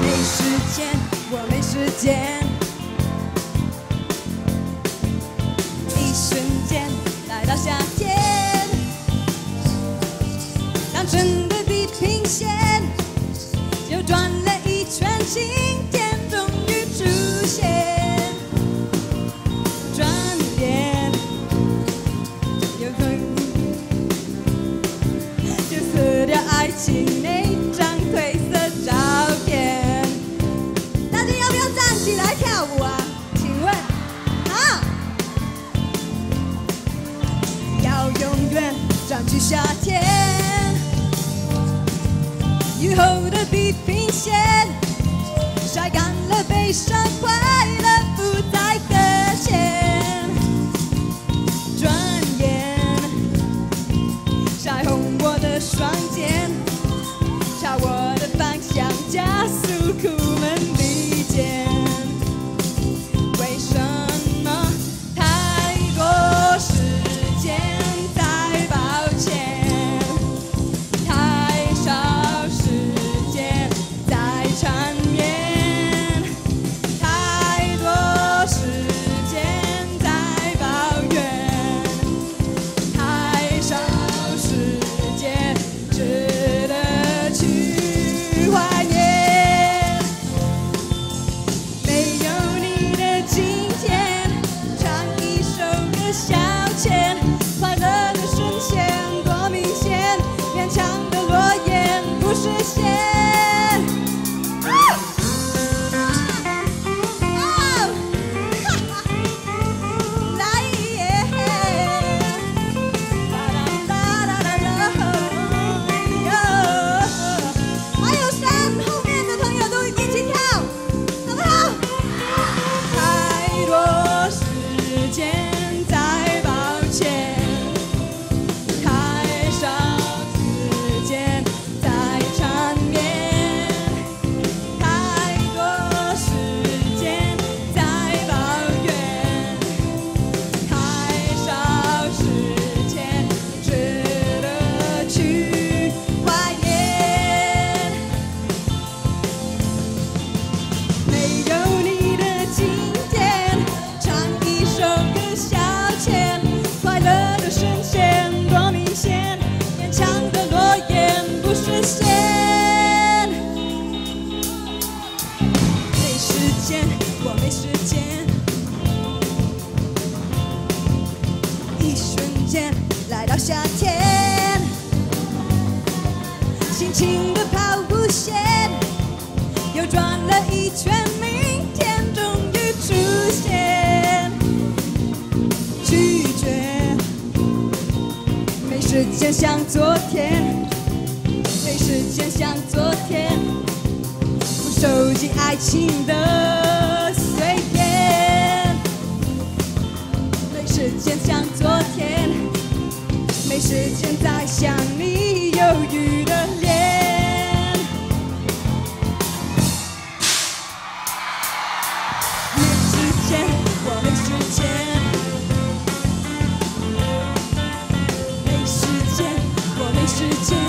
没时间，我没时间。一瞬间来到夏天，当整个地平线又转了一圈，晴天终于出现。 请那张褪色照片，大家要不要站起来跳舞啊？请问，啊？要永远转去夏天，雨后的地平线，晒干了悲伤，快乐不再搁浅。转眼，晒红我的双肩。 我的方向加速，苦闷比肩。为什么太过时间太抱歉，太少时间在缠绵，太多时间在抱怨，太少时间值得。 夏天，轻轻的抛物线，又转了一圈，明天终于出现。拒绝，没时间像昨天，没时间像昨天，不收集爱情的碎片。没时间像昨天。 没时间再想你忧郁的脸，没时间，我没时间，没时间，我没时间。